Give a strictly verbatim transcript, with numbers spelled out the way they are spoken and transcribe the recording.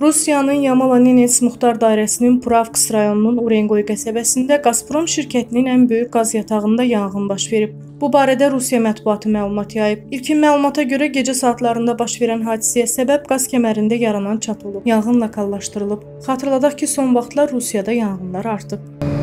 Rusiyanın Yamal Annenes Muxtar Dairəsinin Prav Kısrayonunun Urengoy qəsəbəsində Gazprom şirkətinin ən böyük qaz yatağında yanğın baş verib. Bu barədə Rusiya mətbuatı məlumat yayıb. İlkin məlumata görə gecə saatlarında baş verən hadisəyə səbəb qaz kəmərində yaranan çatı olub. Yanğın lokallaşdırılıb. Xatırladaq ki, son vaxtlar Rusiyada yanğınlar artıb.